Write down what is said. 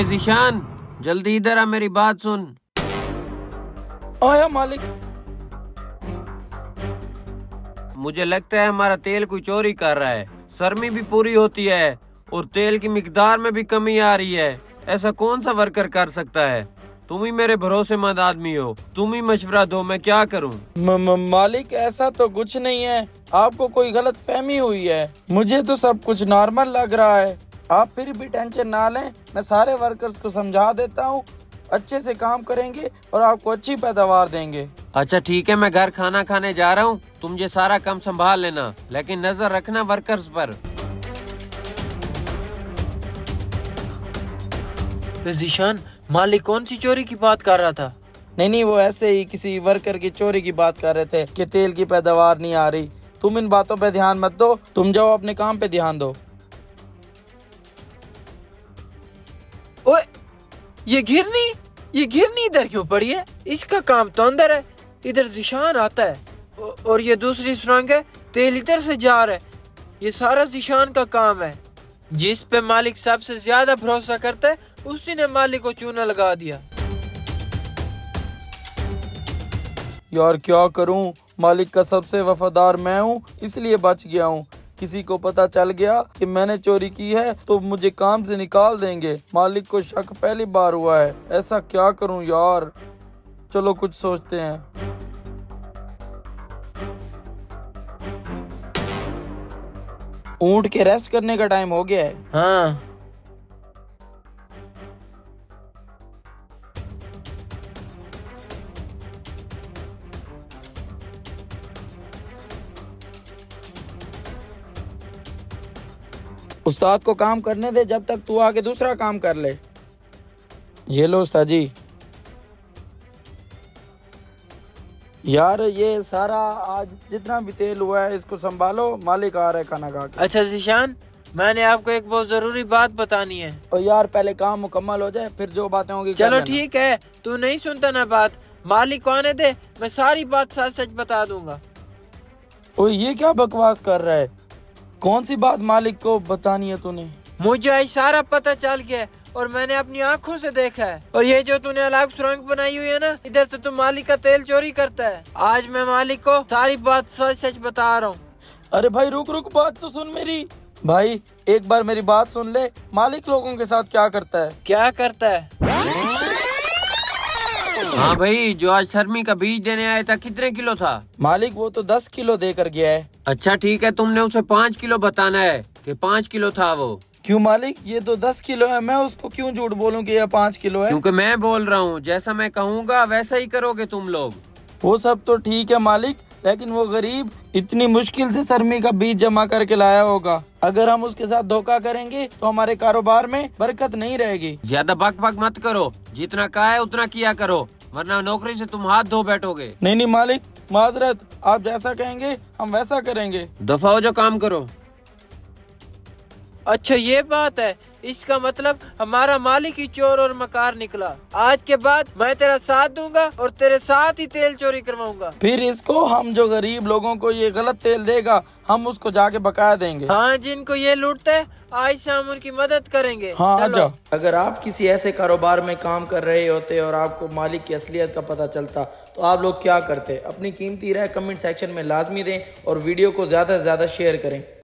ओए जिशान, जल्दी इधर आ, मेरी बात सुन। आया मालिक। मुझे लगता है हमारा तेल कोई चोरी कर रहा है। सर्मी भी पूरी होती है और तेल की मिकदार में भी कमी आ रही है। ऐसा कौन सा वर्कर कर सकता है? तुम ही मेरे भरोसेमंद आदमी हो, तुम ही मशवरा दो, मैं क्या करूं? मालिक ऐसा तो कुछ नहीं है, आपको कोई गलत फहमी हुई है। मुझे तो सब कुछ नॉर्मल लग रहा है, आप फिर भी टेंशन ना लें। मैं सारे वर्कर्स को समझा देता हूं, अच्छे से काम करेंगे और आपको अच्छी पैदावार देंगे। अच्छा ठीक है, मैं घर खाना खाने जा रहा हूँ, तुम ये सारा काम संभाल लेना, लेकिन नजर रखना वर्कर्स पर। जिशान, मालिक कौन सी चोरी की बात कर रहा था? नहीं, वो ऐसे ही किसी वर्कर की चोरी की बात कर रहे थे कि तेल की पैदावार नहीं आ रही। तुम इन बातों पे ध्यान मत दो, तुम जाओ अपने काम पे ध्यान दो। ओए, ये घिरनी इधर क्यों पड़ी है? इसका काम तो अंदर है, इधर जिशान आता है और ये दूसरी सुरंग है, तेल इधर से जा रहा है। ये सारा जिशान का काम है, जिस पे मालिक सबसे ज्यादा भरोसा करता है उसी ने मालिक को चूना लगा दिया। यार क्या करूं, मालिक का सबसे वफादार मैं हूं, इसलिए बच गया हूं। किसी को पता चल गया कि मैंने चोरी की है तो मुझे काम से निकाल देंगे। मालिक को शक पहली बार हुआ है, ऐसा क्या करूं यार? चलो कुछ सोचते हैं। ऊँट के रेस्ट करने का टाइम हो गया है। हाँ। उस्ताद को काम करने दे जब तक तू आके दूसरा काम कर ले। ये लो उस्ताद जी। यार ये सारा आज जितना भी तेल हुआ है इसको संभालो, मालिक आ रहा है खाना खा के। अच्छा जिशान, मैंने आपको एक बहुत जरूरी बात बतानी है। और यार पहले काम मुकम्मल हो जाए, फिर जो बातें होंगी। चलो ठीक है, तू नहीं सुनता ना बात, मालिक आने दे, मैं सारी बात सच सच बता दूंगा। और ये क्या बकवास कर रहा है? कौन सी बात मालिक को बतानी है तूने? मुझे आज सारा पता चल गया और मैंने अपनी आँखों से देखा है। और ये जो तूने अलग सुरंग बनाई हुई है ना, इधर से तू मालिक का तेल चोरी करता है। आज मैं मालिक को सारी बात सच सच बता रहा हूँ। अरे भाई रुक, बात तो सुन मेरी। भाई एक बार मेरी बात सुन ले, मालिक लोगों के साथ क्या करता है? क्या करता है? हाँ भाई, जो आज शर्मी का बीज देने आया था कितने किलो था? मालिक वो तो 10 किलो दे कर गया है। अच्छा ठीक है, तुमने उसे 5 किलो बताना है कि 5 किलो था वो। क्यों मालिक, ये तो 10 किलो है, मैं उसको क्यों झूठ बोलूँ कि यह 5 किलो है? क्योंकि मैं बोल रहा हूँ, जैसा मैं कहूँगा वैसा ही करोगे तुम लोग। वो सब तो ठीक है मालिक, लेकिन वो गरीब इतनी मुश्किल से सरमी का बीज जमा करके लाया होगा। अगर हम उसके साथ धोखा करेंगे तो हमारे कारोबार में बरकत नहीं रहेगी। ज्यादा बकबक मत करो, जितना कहा है उतना किया करो, वरना नौकरी से तुम हाथ धो बैठोगे। नहीं मालिक, माजरत, आप जैसा कहेंगे हम वैसा करेंगे। दफा हो, जो काम करो। अच्छा ये बात है, इसका मतलब हमारा मालिक ही चोर और मकार निकला। आज के बाद मैं तेरा साथ दूंगा और तेरे साथ ही तेल चोरी करवाऊंगा। फिर इसको हम, जो गरीब लोगों को ये गलत तेल देगा, हम उसको जाके बकाया देंगे। हाँ, जिनको ये लूटते हैं आज शाम उनकी मदद करेंगे। हाँ आजा। अगर आप किसी ऐसे कारोबार में काम कर रहे होते और आपको मालिक की असलियत का पता चलता तो आप लोग क्या करते? अपनी कीमती राय कमेंट सेक्शन में लाजमी दें और वीडियो को ज्यादा से ज्यादा शेयर करें।